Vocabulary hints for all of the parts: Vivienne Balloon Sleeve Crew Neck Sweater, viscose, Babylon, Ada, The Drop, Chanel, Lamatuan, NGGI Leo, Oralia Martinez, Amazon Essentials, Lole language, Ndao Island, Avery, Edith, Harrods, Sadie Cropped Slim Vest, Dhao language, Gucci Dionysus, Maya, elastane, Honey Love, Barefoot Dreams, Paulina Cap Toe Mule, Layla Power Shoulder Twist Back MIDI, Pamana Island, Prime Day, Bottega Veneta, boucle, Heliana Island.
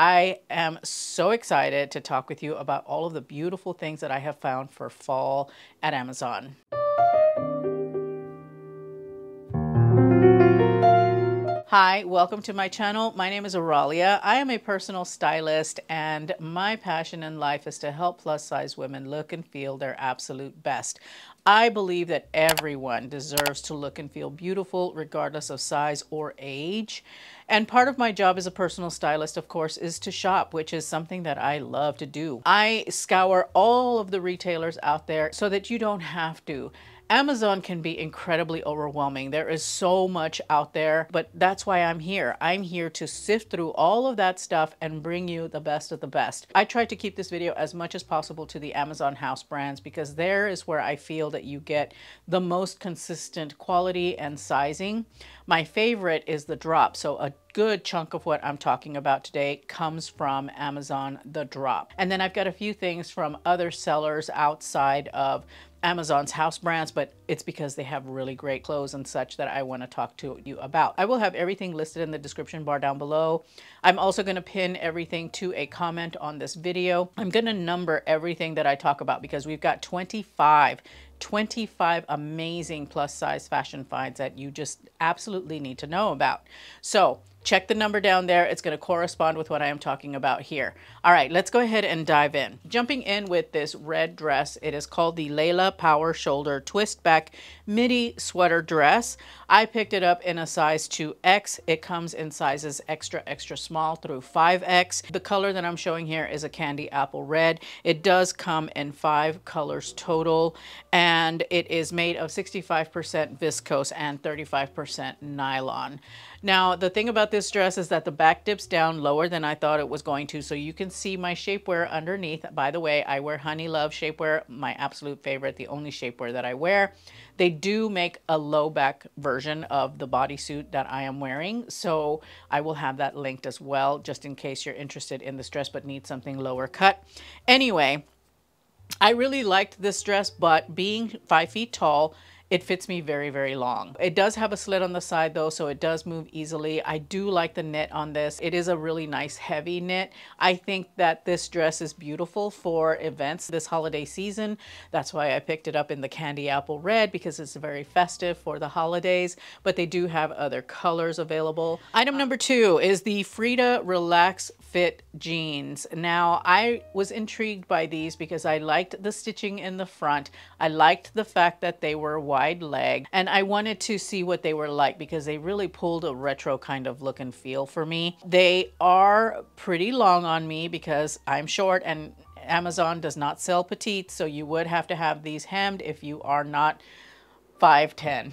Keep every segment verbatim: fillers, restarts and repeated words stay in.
I am so excited to talk with you about all of the beautiful things that I have found for fall at Amazon. Hi, welcome to my channel. My name is Oralia. I am a personal stylist and my passion in life is to help plus size women look and feel their absolute best. I believe that everyone deserves to look and feel beautiful regardless of size or age. And part of my job as a personal stylist, of course, is to shop, which is something that I love to do. I scour all of the retailers out there so that you don't have to. Amazon can be incredibly overwhelming. There is so much out there, but that's why I'm here. I'm here to sift through all of that stuff and bring you the best of the best. I tried to keep this video as much as possible to the Amazon house brands because there is where I feel that you get the most consistent quality and sizing. My favorite is The Drop, so a good chunk of what I'm talking about today comes from Amazon The Drop. And then I've got a few things from other sellers outside of Amazon's house brands, but it's because they have really great clothes and such that I want to talk to you about. I will have everything listed in the description bar down below. I'm also going to pin everything to a comment on this video. I'm going to number everything that I talk about because we've got twenty-five amazing plus size fashion finds that you just absolutely need to know about. So check the number down there. It's going to correspond with what I am talking about here. All right, let's go ahead and dive in. Jumping in with this red dress, it is called the Layla Power Shoulder Twist Back MIDI Sweater Dress. I picked it up in a size two X. It comes in sizes extra, extra small through five X. The color that I'm showing here is a candy apple red. It does come in five colors total, and it is made of sixty-five percent viscose and thirty-five percent nylon. Now, the thing about this dress is that the back dips down lower than I thought it was going to, so you can see my shapewear underneath. By the way, I wear Honey Love shapewear, my absolute favorite, the only shapewear that I wear. They do make a low back version of the bodysuit that I am wearing, so I will have that linked as well, just in case you're interested in this dress but need something lower cut. Anyway, I really liked this dress, but being five feet tall, it fits me very, very long. It does have a slit on the side though, so it does move easily. I do like the knit on this. It is a really nice heavy knit. I think that this dress is beautiful for events this holiday season. That's why I picked it up in the candy apple red, because it's very festive for the holidays, but they do have other colors available. Item number two is the Frida Relax Fit jeans. Now, I was intrigued by these because I liked the stitching in the front. I liked the fact that they were white. Wide leg, and I wanted to see what they were like because they really pulled a retro kind of look and feel for me. They are pretty long on me because I'm short and Amazon does not sell petite, so you would have to have these hemmed if you are not five ten.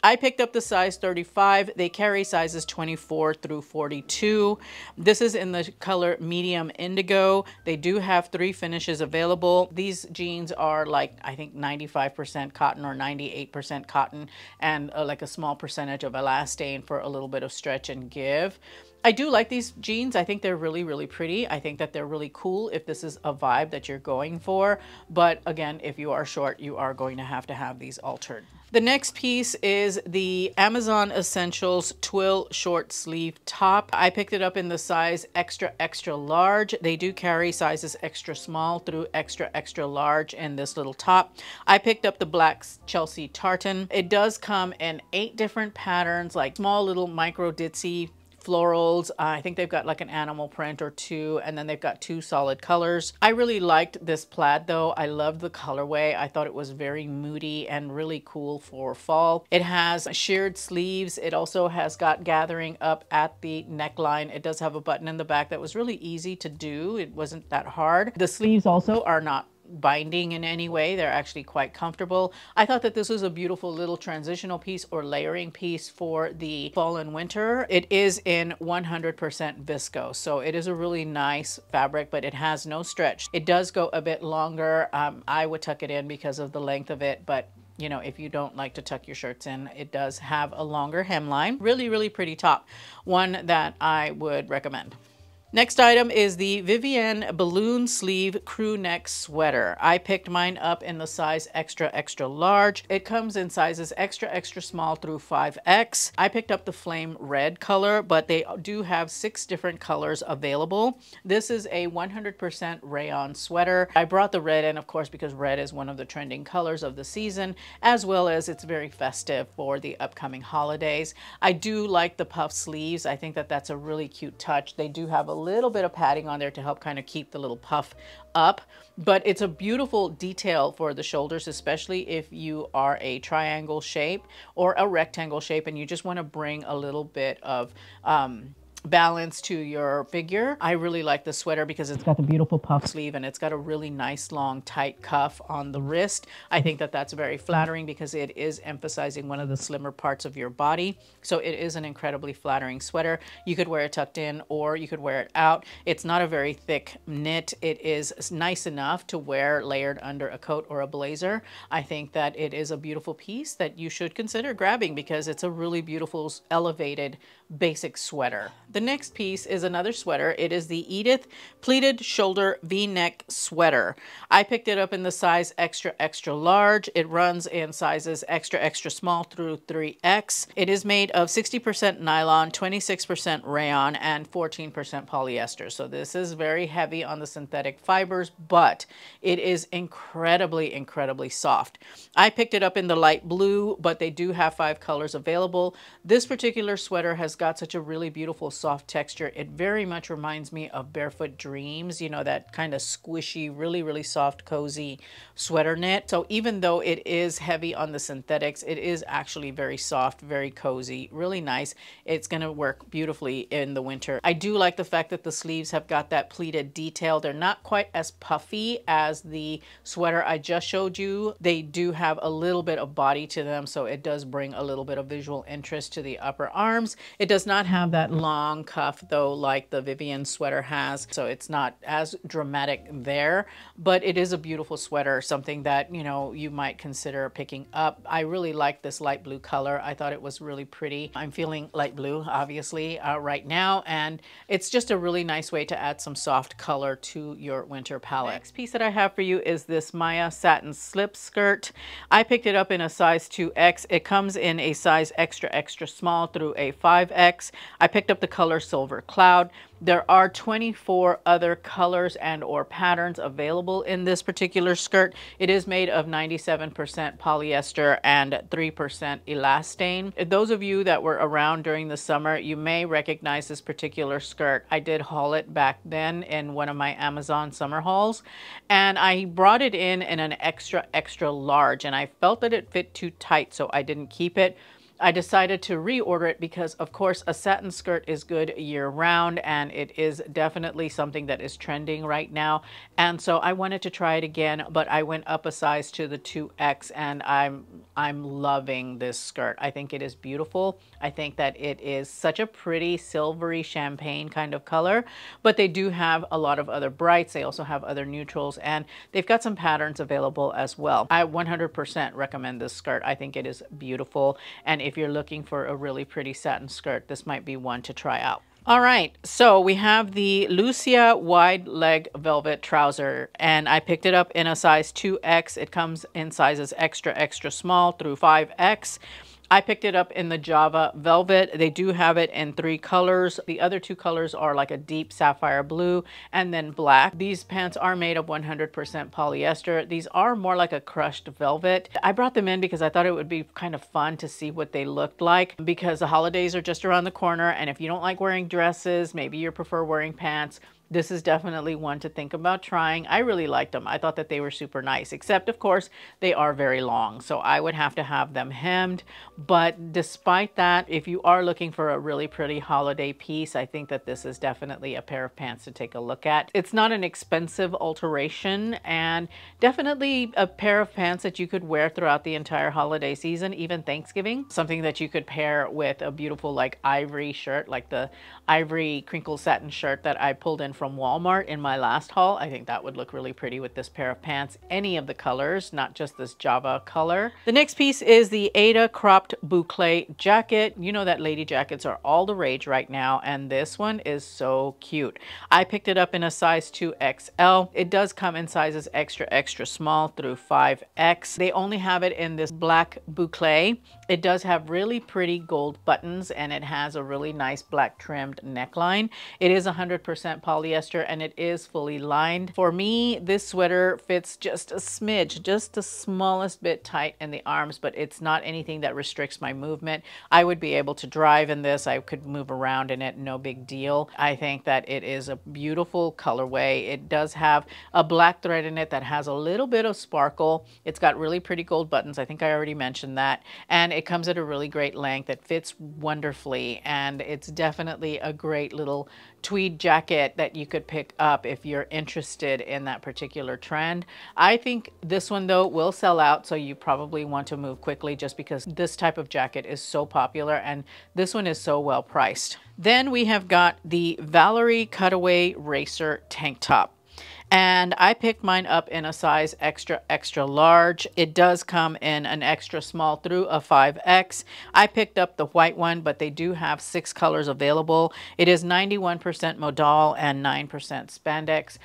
I picked up the size thirty-five. They carry sizes twenty-four through forty-two. This is in the color medium indigo. They do have three finishes available. These jeans are like, I think, ninety-five percent cotton or ninety-eight percent cotton and uh, like a small percentage of elastane for a little bit of stretch and give. I do like these jeans. I think they're really, really pretty. I think that they're really cool if this is a vibe that you're going for. But again, if you are short, you are going to have to have these altered. The next piece is the Amazon Essentials Twill Short Sleeve Top. I picked it up in the size extra, extra large. They do carry sizes extra small through extra, extra large in this little top. I picked up the black Chelsea tartan. It does come in eight different patterns, like small little micro ditzy florals. Uh, I think they've got like an animal print or two, and then they've got two solid colors. I really liked this plaid though. I loved the colorway. I thought it was very moody and really cool for fall. It has sheared sleeves. It also has got gathering up at the neckline. It does have a button in the back that was really easy to do. It wasn't that hard. The sleeves also are not binding in any way. They're actually quite comfortable. I thought that this was a beautiful little transitional piece or layering piece for the fall and winter. It is in one hundred percent viscose, so it is a really nice fabric, but it has no stretch. It does go a bit longer. Um, I would tuck it in because of the length of it, but you know, if you don't like to tuck your shirts in, it does have a longer hemline. Really, really pretty top. One that I would recommend. Next item is the Vivienne Balloon Sleeve Crew Neck Sweater. I picked mine up in the size extra, extra large. It comes in sizes extra, extra small through five X. I picked up the flame red color, but they do have six different colors available. This is a one hundred percent rayon sweater. I brought the red in, of course, because red is one of the trending colors of the season, as well as it's very festive for the upcoming holidays. I do like the puff sleeves. I think that that's a really cute touch. They do have a little bit of padding on there to help kind of keep the little puff up, but it's a beautiful detail for the shoulders, especially if you are a triangle shape or a rectangle shape and you just want to bring a little bit of um, balance to your figure. I really like the sweater because it's got the beautiful puff sleeve and it's got a really nice long tight cuff on the wrist. I think that that's very flattering because it is emphasizing one of the slimmer parts of your body. So it is an incredibly flattering sweater. You could wear it tucked in or you could wear it out. It's not a very thick knit. It is nice enough to wear layered under a coat or a blazer. I think that it is a beautiful piece that you should consider grabbing because it's a really beautiful elevated basic sweater. The next piece is another sweater. It is the Edith pleated shoulder V-neck sweater. I picked it up in the size extra, extra large. It runs in sizes extra, extra small through three X. It is made of sixty percent nylon, twenty-six percent rayon, and fourteen percent polyester. So this is very heavy on the synthetic fibers, but it is incredibly, incredibly soft. I picked it up in the light blue, but they do have five colors available. This particular sweater has got such a really beautiful soft texture. It very much reminds me of Barefoot Dreams, you know, that kind of squishy, really, really soft, cozy sweater knit. So even though it is heavy on the synthetics, it is actually very soft, very cozy, really nice. It's going to work beautifully in the winter. I do like the fact that the sleeves have got that pleated detail. They're not quite as puffy as the sweater I just showed you. They do have a little bit of body to them, so it does bring a little bit of visual interest to the upper arms. It does not have that long cuff though like the Vivienne sweater has, so it's not as dramatic there, but it is a beautiful sweater, something that, you know, you might consider picking up. I really like this light blue color. I thought it was really pretty. I'm feeling light blue obviously uh, right now, and it's just a really nice way to add some soft color to your winter palette. Next piece that I have for you is this Maya satin slip skirt. I picked it up in a size two X. It comes in a size extra extra small through a five X. I picked up the color Silver Cloud. There are twenty-four other colors and or patterns available in this particular skirt. It is made of ninety-seven percent polyester and three percent elastane. Those of you that were around during the summer, you may recognize this particular skirt. I did haul it back then in one of my Amazon summer hauls, and I brought it in in an extra, extra large, and I felt that it fit too tight, so I didn't keep it. I decided to reorder it because, of course, a satin skirt is good year-round, and it is definitely something that is trending right now. And so I wanted to try it again, but I went up a size to the two X, and I'm I'm loving this skirt. I think it is beautiful. I think that it is such a pretty silvery champagne kind of color, but they do have a lot of other brights. They also have other neutrals, and they've got some patterns available as well. I one hundred percent recommend this skirt. I think it is beautiful, and if you're looking for a really pretty satin skirt, this might be one to try out. All right, so we have the Lucia wide leg velvet trouser, and I picked it up in a size two X. It comes in sizes extra, extra small through five X. I picked it up in the Java Velvet. They do have it in three colors. The other two colors are like a deep sapphire blue and then black. These pants are made of one hundred percent polyester. These are more like a crushed velvet. I brought them in because I thought it would be kind of fun to see what they looked like because the holidays are just around the corner, and if you don't like wearing dresses, maybe you prefer wearing pants, this is definitely one to think about trying. I really liked them. I thought that they were super nice, except of course they are very long, so I would have to have them hemmed. But despite that, if you are looking for a really pretty holiday piece, I think that this is definitely a pair of pants to take a look at. It's not an expensive alteration, and definitely a pair of pants that you could wear throughout the entire holiday season, even Thanksgiving. Something that you could pair with a beautiful like ivory shirt, like the ivory crinkle satin shirt that I pulled in from Walmart in my last haul. I think that would look really pretty with this pair of pants, any of the colors, not just this Java color. The next piece is the Ada cropped boucle jacket. You know that lady jackets are all the rage right now, and this one is so cute. I picked it up in a size two X L. It does come in sizes extra, extra small through five X. They only have it in this black boucle. It does have really pretty gold buttons, and it has a really nice black trimmed neckline. It is one hundred percent polyester, and it is fully lined. For me, this sweater fits just a smidge, just the smallest bit tight in the arms, but it's not anything that restricts my movement. I would be able to drive in this. I could move around in it, no big deal. I think that it is a beautiful colorway. It does have a black thread in it that has a little bit of sparkle. It's got really pretty gold buttons. I think I already mentioned that. And it comes at a really great length. It fits wonderfully, and it's definitely a great little tweed jacket that you could pick up if you're interested in that particular trend. I think this one though will sell out, so you probably want to move quickly just because this type of jacket is so popular, and this one is so well priced. Then we have got the Valerie Cutaway Racer Tank Top. And I picked mine up in a size extra, extra large. It does come in an extra small through a five X. I picked up the white one, but they do have six colors available. It is ninety-one percent modal and nine percent spandex.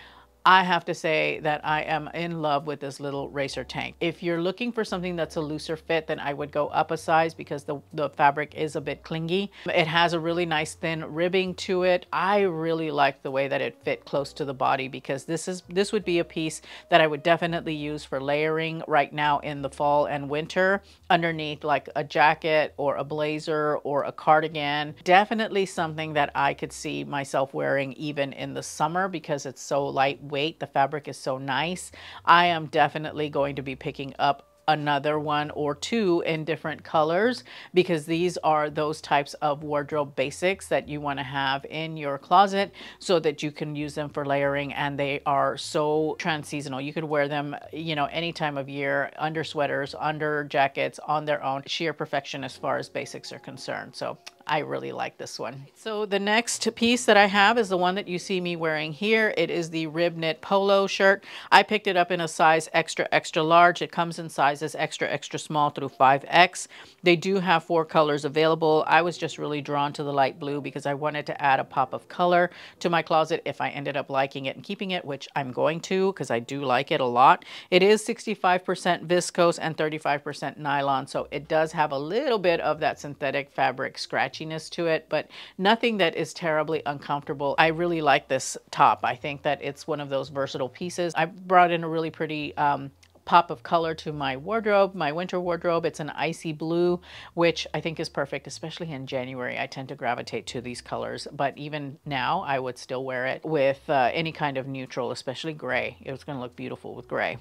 I have to say that I am in love with this little racer tank. If you're looking for something that's a looser fit, then I would go up a size because the, the fabric is a bit clingy. It has a really nice thin ribbing to it. I really like the way that it fit close to the body, because this is this would be a piece that I would definitely use for layering right now in the fall and winter underneath like a jacket or a blazer or a cardigan. Definitely something that I could see myself wearing even in the summer because it's so lightweight. Weight. The fabric is so nice. I am definitely going to be picking up another one or two in different colors because these are those types of wardrobe basics that you want to have in your closet so that you can use them for layering, and they are so trans-seasonal. You could wear them, you know, any time of year, under sweaters, under jackets, on their own. Sheer perfection as far as basics are concerned. So I really like this one. So the next piece that I have is the one that you see me wearing here. It is the rib knit polo shirt. I picked it up in a size extra, extra large. It comes in sizes extra, extra small through five X. They do have four colors available. I was just really drawn to the light blue because I wanted to add a pop of color to my closet if I ended up liking it and keeping it, which I'm going to because I do like it a lot. It is sixty-five percent viscose and thirty-five percent nylon. So it does have a little bit of that synthetic fabric scratch to it, but nothing that is terribly uncomfortable. I really like this top. I think that it's one of those versatile pieces. I brought in a really pretty um, pop of color to my wardrobe, my winter wardrobe. It's an icy blue, which I think is perfect, especially in January. I tend to gravitate to these colors, but even now I would still wear it with uh, any kind of neutral, especially gray. It's going to look beautiful with gray.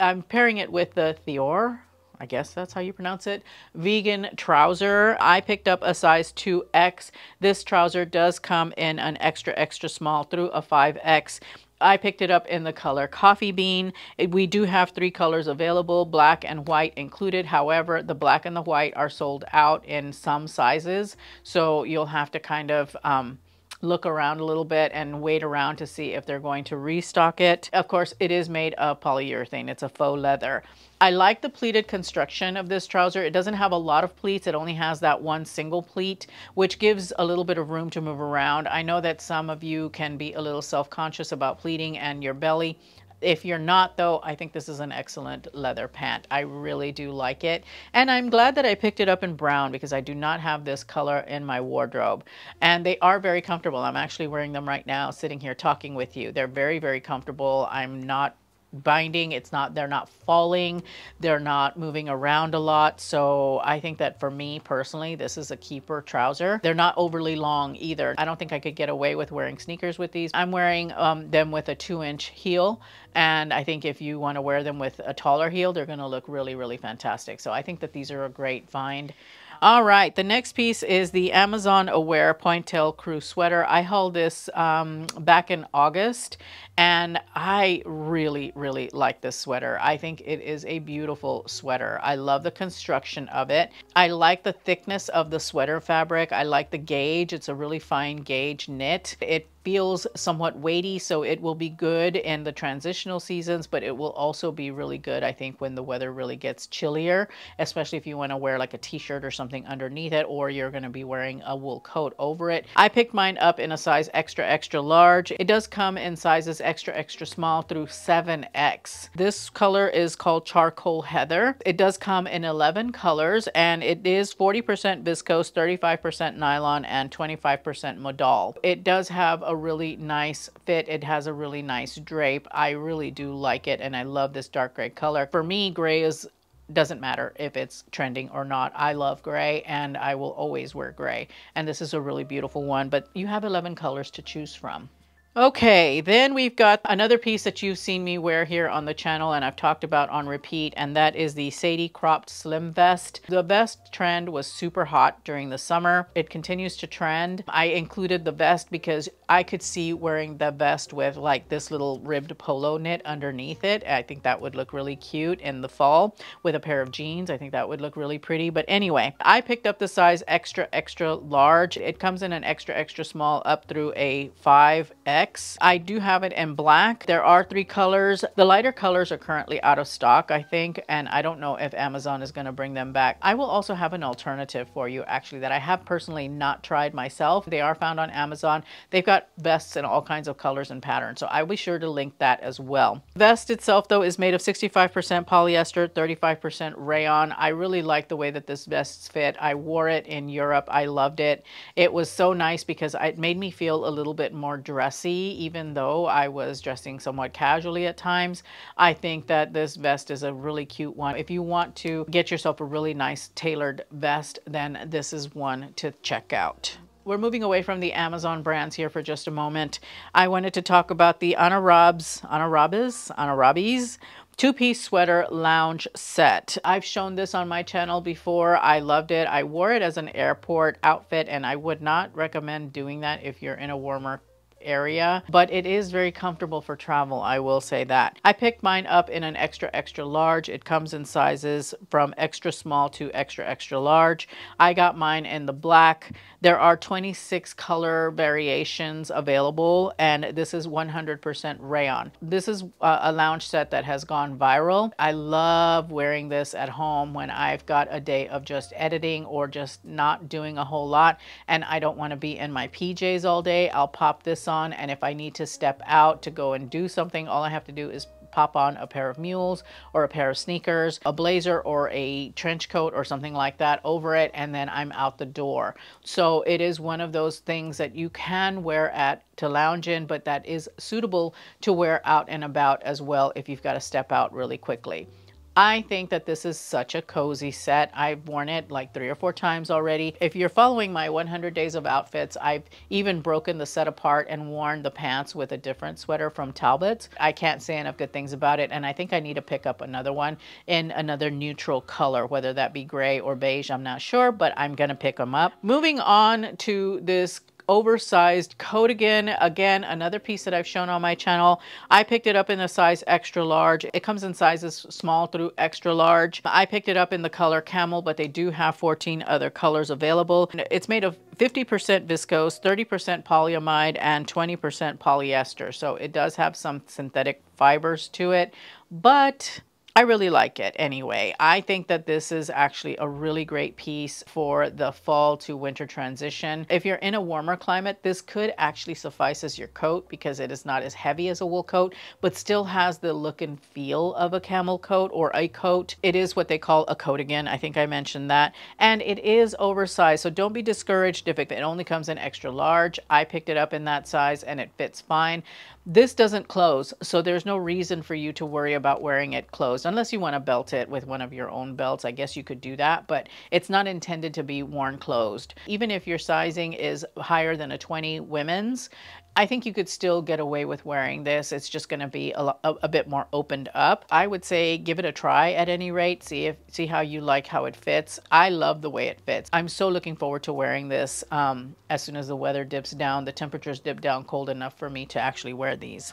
I'm pairing it with the Theore, I guess that's how you pronounce it, vegan trouser. I picked up a size two X. This trouser does come in an extra, extra small through a five X. I picked it up in the color coffee bean. We do have three colors available, black and white included. However, the black and the white are sold out in some sizes, so you'll have to kind of um, look around a little bit and wait around to see if they're going to restock it. Of course, it is made of polyurethane. It's a faux leather. I like the pleated construction of this trouser. It doesn't have a lot of pleats. It only has that one single pleat, which gives a little bit of room to move around. I know that some of you can be a little self-conscious about pleating and your belly. If you're not though, I think this is an excellent leather pant. I really do like it. And I'm glad that I picked it up in brown because I do not have this color in my wardrobe. And they are very comfortable. I'm actually wearing them right now, sitting here talking with you. They're very, very comfortable. I'm not binding. It's not, they're not falling. They're not moving around a lot. So I think that for me personally, this is a keeper trouser. They're not overly long either. I don't think I could get away with wearing sneakers with these. I'm wearing um, them with a two inch heel. And I think if you want to wear them with a taller heel, they're going to look really, really fantastic. So I think that these are a great find. All right, the next piece is the Amazon Aware Pointelle Crew Sweater. I hauled this um, back in August, and I really, really like this sweater. I think it is a beautiful sweater. I love the construction of it. I like the thickness of the sweater fabric. I like the gauge. It's a really fine gauge knit. It feels somewhat weighty, so it will be good in the transitional seasons, but it will also be really good, I think, when the weather really gets chillier, especially if you want to wear like a t-shirt or something underneath it, or you're going to be wearing a wool coat over it. I picked mine up in a size extra extra large. It does come in sizes extra extra small through seven X. This color is called Charcoal Heather. It does come in eleven colors, and it is forty percent viscose, thirty-five percent nylon, and twenty-five percent modal. It does have a really nice fit. It has a really nice drape. I really do like it, and I love this dark gray color. For me, gray is doesn't matter if it's trending or not. I love gray, and I will always wear gray, and this is a really beautiful one. But you have eleven colors to choose from. Okay, then we've got another piece that you've seen me wear here on the channel and I've talked about on repeat, and that is the Sadie Cropped Slim Vest. The vest trend was super hot during the summer. It continues to trend. I included the vest because I could see wearing the vest with like this little ribbed polo knit underneath it. I think that would look really cute in the fall with a pair of jeans. I think that would look really pretty. But anyway, I picked up the size extra, extra large. It comes in an extra, extra small up through a five X. I do have it in black. There are three colors. The lighter colors are currently out of stock, I think, and I don't know if Amazon is going to bring them back. I will also have an alternative for you, actually, that I have personally not tried myself. They are found on Amazon. They've got vests in all kinds of colors and patterns, so I'll be sure to link that as well. The vest itself, though, is made of sixty-five percent polyester, thirty-five percent rayon. I really like the way that this vest fit. I wore it in Europe. I loved it. It was so nice because it made me feel a little bit more dressy, even though I was dressing somewhat casually at times. I think that this vest is a really cute one. If you want to get yourself a really nice tailored vest, then this is one to check out. We're moving away from the Amazon brands here for just a moment. I wanted to talk about the Anrabess, Anrabess, Anrabess two-piece sweater lounge set. I've shown this on my channel before. I loved it. I wore it as an airport outfit, and I would not recommend doing that if you're in a warmer area, but it is very comfortable for travel, I will say that. I picked mine up in an extra extra large. It comes in sizes from extra small to extra extra large. I got mine in the black. There are twenty-six color variations available, and this is one hundred percent rayon. This is a lounge set that has gone viral. I love wearing this at home when I've got a day of just editing or just not doing a whole lot, and I don't want to be in my P Js all day. I'll pop this on. On, and if I need to step out to go and do something, all I have to do is pop on a pair of mules or a pair of sneakers, a blazer or a trench coat or something like that over it, and then I'm out the door. So it is one of those things that you can wear at to lounge in, but that is suitable to wear out and about as well if you've got to step out really quickly. I think that this is such a cozy set. I've worn it like three or four times already. If you're following my one hundred days of outfits, I've even broken the set apart and worn the pants with a different sweater from Talbot's. I can't say enough good things about it, and I think I need to pick up another one in another neutral color, whether that be gray or beige, I'm not sure, but I'm gonna pick them up. Moving on to this oversized coat again. Again, another piece that I've shown on my channel. I picked it up in a size extra large. It comes in sizes small through extra large. I picked it up in the color camel, but they do have fourteen other colors available. It's made of fifty percent viscose, thirty percent polyamide, and twenty percent polyester. So it does have some synthetic fibers to it, but I really like it anyway. I think that this is actually a really great piece for the fall to winter transition. If you're in a warmer climate, this could actually suffice as your coat because it is not as heavy as a wool coat, but still has the look and feel of a camel coat or a coat. It is what they call a coat again. I think I mentioned that. And it is oversized, so don't be discouraged if it only comes in extra large. I picked it up in that size and it fits fine. This doesn't close, so there's no reason for you to worry about wearing it closed, unless you want to belt it with one of your own belts. I guess you could do that, but it's not intended to be worn closed. Even if your sizing is higher than a twenty women's, I think you could still get away with wearing this. It's just going to be a, a bit more opened up. I would say give it a try at any rate. See if see how you like how it fits. I love the way it fits. I'm so looking forward to wearing this um, as soon as the weather dips down. The temperatures dip down cold enough for me to actually wear these.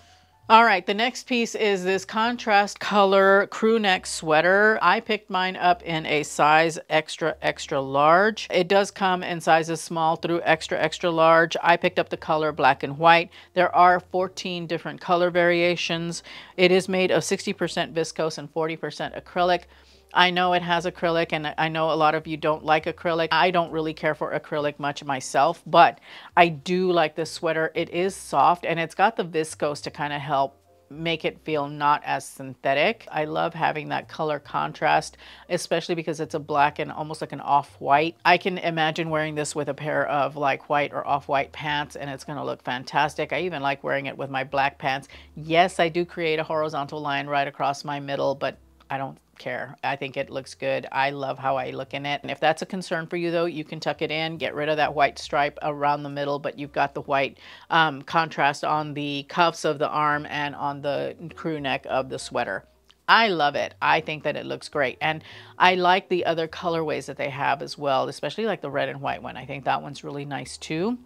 All right, the next piece is this contrast color crew neck sweater. I picked mine up in a size extra, extra large. It does come in sizes small through extra, extra large. I picked up the color black and white. There are fourteen different color variations. It is made of sixty percent viscose and forty percent acrylic. I know it has acrylic, and I know a lot of you don't like acrylic. I don't really care for acrylic much myself, but I do like this sweater. It is soft, and it's got the viscose to kind of help make it feel not as synthetic. I love having that color contrast, especially because it's a black and almost like an off-white. I can imagine wearing this with a pair of like white or off-white pants, and it's gonna look fantastic. I even like wearing it with my black pants. Yes, I do create a horizontal line right across my middle, but I don't care. I think it looks good. I love how I look in it. And if that's a concern for you though, you can tuck it in, get rid of that white stripe around the middle, but you've got the white um, contrast on the cuffs of the arm and on the crew neck of the sweater. I love it. I think that it looks great. And I like the other colorways that they have as well, especially like the red and white one. I think that one's really nice too.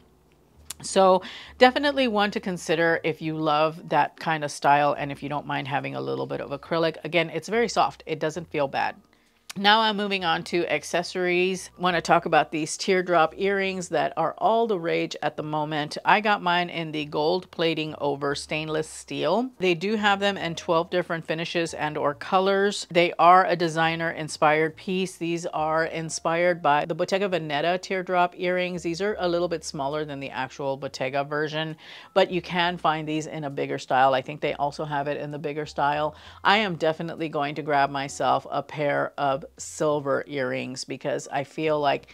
So definitely one to consider if you love that kind of style and if you don't mind having a little bit of acrylic. Again, it's very soft. It doesn't feel bad. Now I'm moving on to accessories. I want to talk about these teardrop earrings that are all the rage at the moment. I got mine in the gold plating over stainless steel. They do have them in twelve different finishes and or colors. They are a designer inspired piece. These are inspired by the Bottega Veneta teardrop earrings. These are a little bit smaller than the actual Bottega version, but you can find these in a bigger style. I think they also have it in the bigger style. I am definitely going to grab myself a pair of silver earrings because I feel like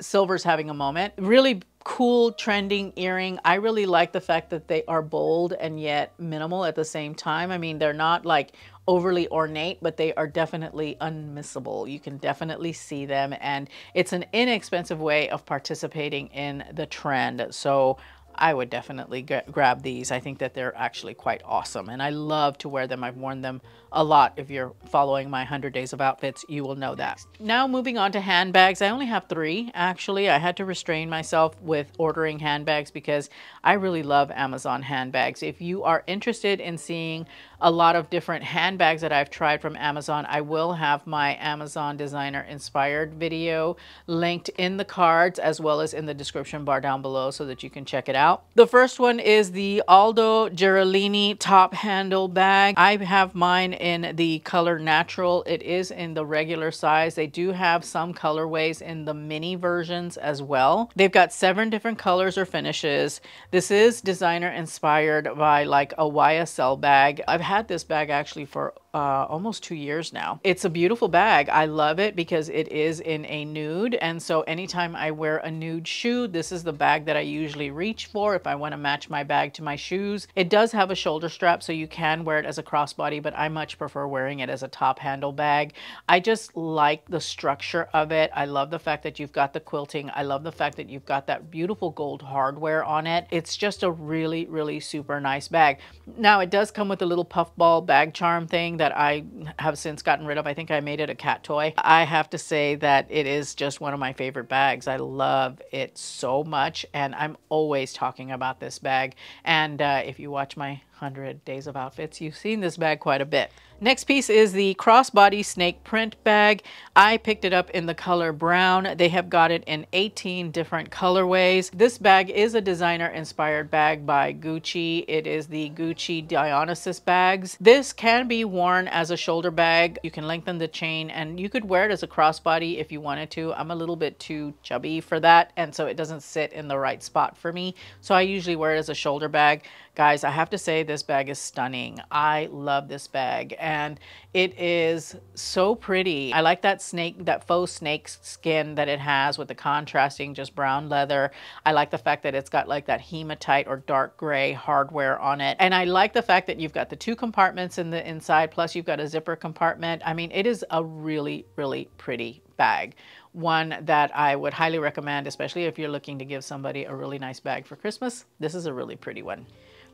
silver's having a moment. Really cool trending earring. I really like the fact that they are bold and yet minimal at the same time. I mean, they're not like overly ornate, but they are definitely unmissable. You can definitely see them, and it's an inexpensive way of participating in the trend. So I would definitely grab these. I think that they're actually quite awesome, and I love to wear them. I've worn them a lot. If you're following my one hundred days of outfits, you will know that. Now moving on to handbags. I only have three, actually. I had to restrain myself with ordering handbags because I really love Amazon handbags. If you are interested in seeing a lot of different handbags that I've tried from Amazon, I will have my Amazon designer inspired video linked in the cards as well as in the description bar down below so that you can check it out. The first one is the Aldo Gerolini top handle bag. I have mine in the color natural. It is in the regular size. They do have some colorways in the mini versions as well. They've got seven different colors or finishes. This is designer inspired by like a Y S L bag. I've had this bag actually for uh, almost two years now. It's a beautiful bag. I love it because it is in a nude. And so anytime I wear a nude shoe, this is the bag that I usually reach for if I want to match my bag to my shoes. It does have a shoulder strap, so you can wear it as a crossbody, but I much prefer wearing it as a top handle bag. I just like the structure of it. I love the fact that you've got the quilting. I love the fact that you've got that beautiful gold hardware on it. It's just a really, really super nice bag. Now it does come with a little puffball bag charm thing that I have since gotten rid of. I think I made it a cat toy. I have to say that it is just one of my favorite bags. I love it so much, and I'm always talking about this bag. And uh, if you watch my one hundred days of outfits, you've seen this bag quite a bit. Next piece is the crossbody snake print bag. I picked it up in the color brown. They have got it in eighteen different colorways. This bag is a designer inspired bag by Gucci. It is the Gucci Dionysus bags. This can be worn as a shoulder bag. You can lengthen the chain, and you could wear it as a crossbody if you wanted to. I'm a little bit too chubby for that, and so it doesn't sit in the right spot for me. So I usually wear it as a shoulder bag. Guys, I have to say this bag is stunning. I love this bag, and it is so pretty. I like that snake, that faux snake skin that it has with the contrasting just brown leather. I like the fact that it's got like that hematite or dark gray hardware on it. And I like the fact that you've got the two compartments in the inside, plus you've got a zipper compartment. I mean, it is a really, really pretty bag. One that I would highly recommend, especially if you're looking to give somebody a really nice bag for Christmas. This is a really pretty one.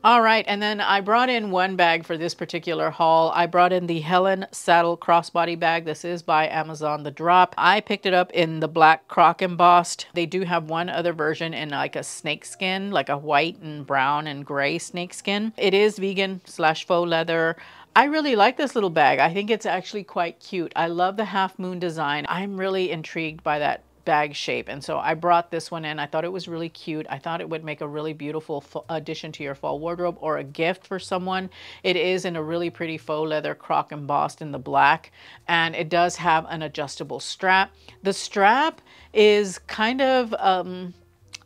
All right, and then I brought in one bag for this particular haul. I brought in the Helen Saddle Crossbody Bag. This is by Amazon The Drop. I picked it up in the black croc embossed. They do have one other version in like a snake skin, like a white and brown and gray snake skin. It is vegan slash faux leather. I really like this little bag. I think it's actually quite cute. I love the half moon design. I'm really intrigued by that bag shape, and so I brought this one in. I thought it was really cute. I thought it would make a really beautiful addition to your fall wardrobe or a gift for someone. It is in a really pretty faux leather croc embossed in the black, and it does have an adjustable strap. The strap is kind of, um,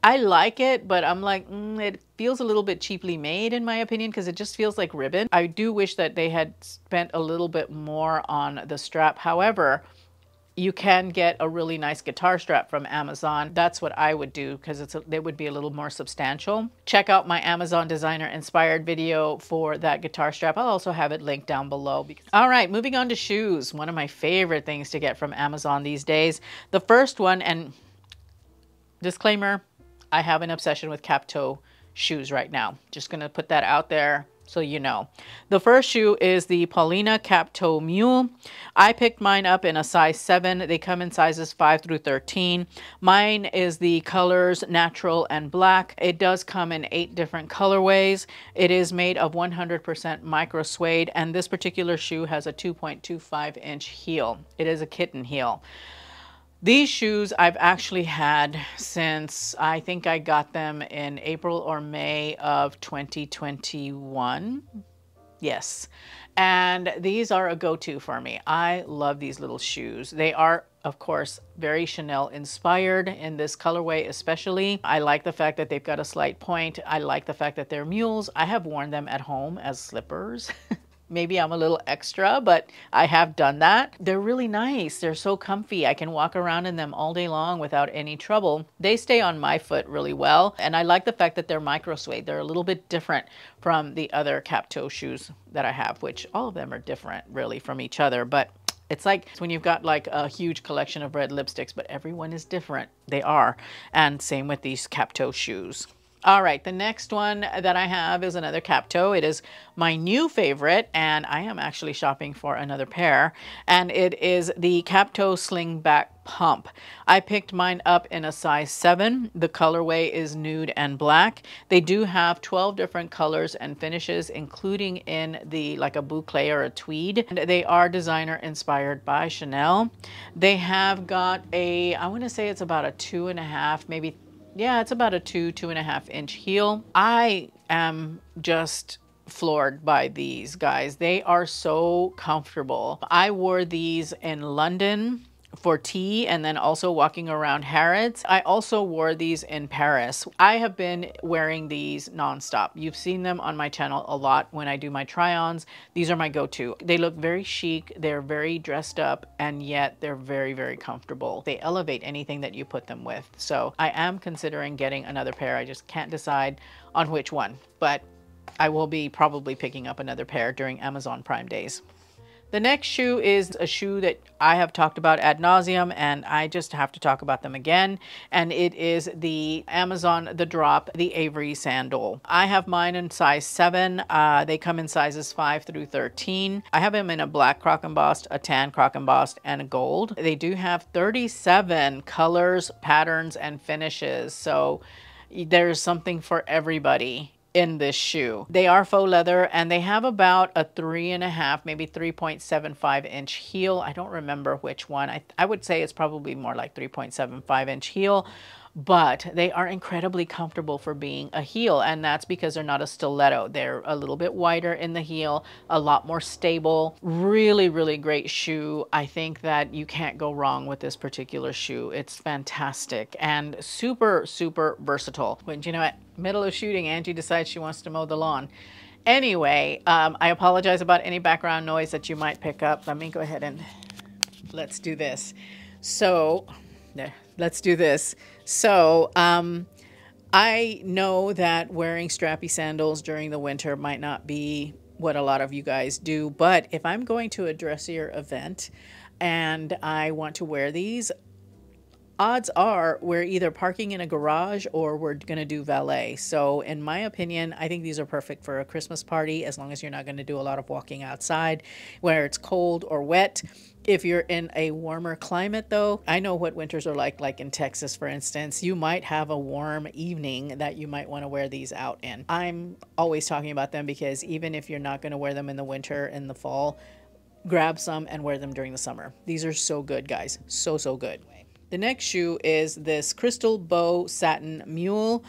I like it, but I'm like, mm, it feels a little bit cheaply made in my opinion, because it just feels like ribbon. I do wish that they had spent a little bit more on the strap. However, you can get a really nice guitar strap from Amazon. That's what I would do, because it's a, it would be a little more substantial. Check out my Amazon designer inspired video for that guitar strap. I'll also have it linked down below. All right, moving on to shoes. One of my favorite things to get from Amazon these days. The first one, and disclaimer, I have an obsession with cap toe shoes right now. Just gonna put that out there. So you know. The first shoe is the Paulina Cap Toe Mule. I picked mine up in a size seven. They come in sizes five through thirteen. Mine is the colors natural and black. It does come in eight different colorways. It is made of one hundred percent micro suede, and this particular shoe has a two point two five inch heel. It is a kitten heel. These shoes I've actually had since, I think I got them in April or May of twenty twenty-one. Yes. And these are a go-to for me. I love these little shoes. They are, of course, very Chanel inspired in this colorway especially. I like the fact that they've got a slight point. I like the fact that they're mules. I have worn them at home as slippers. Maybe I'm a little extra, but I have done that. They're really nice. They're so comfy. I can walk around in them all day long without any trouble. They stay on my foot really well. And I like the fact that they're micro suede. They're a little bit different from the other cap toe shoes that I have, which all of them are different really from each other. But it's like when you've got like a huge collection of red lipsticks, but everyone is different. They are. And same with these cap toe shoes. All right, the next one that I have is another cap toe. It is my new favorite, and I am actually shopping for another pair, and it is the cap toe sling back pump. I picked mine up in a size seven. The colorway is nude and black. They do have twelve different colors and finishes, including in the like a boucle or a tweed. And they are designer inspired by Chanel. They have got a, I want to say it's about a two and a half, maybe yeah, it's about a two, two and a half inch heel. I am just floored by these guys. They are so comfortable. I wore these in London for tea and then also walking around Harrods. I also wore these in Paris. I have been wearing these nonstop. You've seen them on my channel a lot when I do my try-ons. These are my go-to. They look very chic, they're very dressed up, and yet they're very, very comfortable. They elevate anything that you put them with. So I am considering getting another pair. I just can't decide on which one, but I will be probably picking up another pair during Amazon Prime days. The next shoe is a shoe that I have talked about ad nauseum, and I just have to talk about them again. And it is the Amazon The Drop, the Avery sandal. I have mine in size seven. Uh, they come in sizes five through thirteen. I have them in a black croc embossed, a tan croc embossed, and a gold. They do have thirty-seven colors, patterns, and finishes. So there's something for everybody in this shoe. They are faux leather, and they have about a three and a half, maybe three point seven five inch heel. I don't remember which one. I, I would say it's probably more like three point seven five inch heel, but they are incredibly comfortable for being a heel. And that's because they're not a stiletto. They're a little bit wider in the heel, a lot more stable. Really, really great shoe. I think that you can't go wrong with this particular shoe. It's fantastic and super, super versatile. But you know what? Middle of shooting, Angie decides she wants to mow the lawn. Anyway, um, I apologize about any background noise that you might pick up. Let me go ahead and let's do this. So there. Let's do this. So um, I know that wearing strappy sandals during the winter might not be what a lot of you guys do, but if I'm going to a dressier event and I want to wear these, odds are we're either parking in a garage or we're going to do valet. So in my opinion, I think these are perfect for a Christmas party, as long as you're not going to do a lot of walking outside where it's cold or wet. If you're in a warmer climate though, I know what winters are like, like in Texas, for instance, you might have a warm evening that you might want to wear these out in. I'm always talking about them because even if you're not going to wear them in the winter, in the fall, grab some and wear them during the summer. These are so good, guys. So, so good. The next shoe is this Crystal Bow Satin Mule.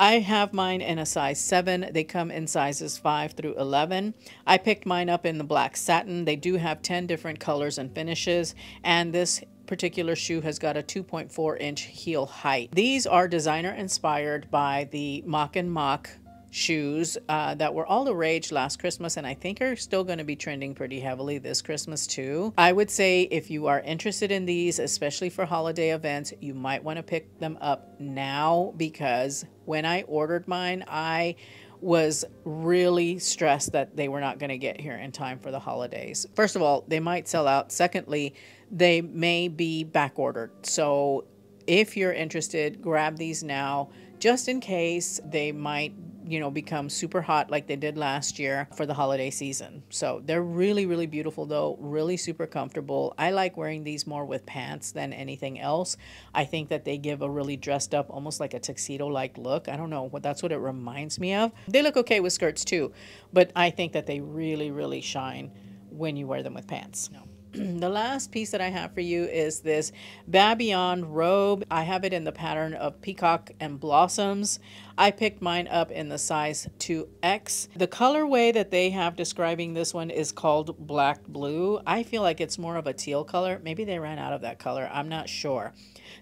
I have mine in a size seven. They come in sizes five through eleven. I picked mine up in the black satin. They do have ten different colors and finishes, and this particular shoe has got a two point four inch heel height. These are designer inspired by the Mock and Mock shoes uh, that were all the rage last Christmas, and I think are still going to be trending pretty heavily this Christmas too. I would say if you are interested in these, especially for holiday events, you might want to pick them up now, because when I ordered mine, I was really stressed that they were not going to get here in time for the holidays. First of all, they might sell out. Secondly, they may be back ordered. So if you're interested, grab these now, just in case they might, you know, become super hot like they did last year for the holiday season. So they're really, really beautiful though, really super comfortable. I like wearing these more with pants than anything else. I think that they give a really dressed up, almost like a tuxedo-like look. I don't know, what that's what it reminds me of. They look okay with skirts too, but I think that they really, really shine when you wear them with pants. No. The last piece that I have for you is this Babylon robe. I have it in the pattern of peacock and blossoms. I picked mine up in the size two X. The colorway that they have describing this one is called black blue. I feel like it's more of a teal color. Maybe they ran out of that color. I'm not sure.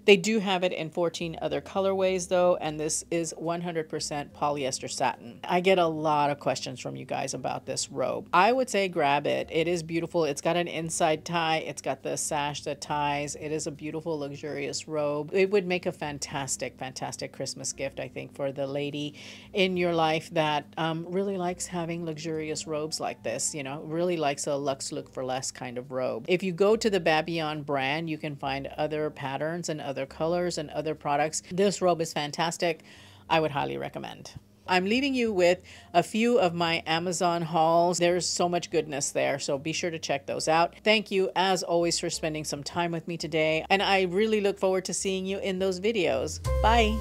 They do have it in fourteen other colorways though, and this is one hundred percent polyester satin. I get a lot of questions from you guys about this robe. I would say grab it. It is beautiful. It's got an inside tie. It's got the sash that ties. It is a beautiful, luxurious robe. It would make a fantastic, fantastic Christmas gift, I think, for the lady in your life that um, really likes having luxurious robes like this, you know, really likes a luxe look for less kind of robe. If you go to the Babylon brand, you can find other patterns and other colors and other products. This robe is fantastic. I would highly recommend. I'm leaving you with a few of my Amazon hauls. There's so much goodness there, so be sure to check those out. Thank you as always for spending some time with me today, and I really look forward to seeing you in those videos. Bye.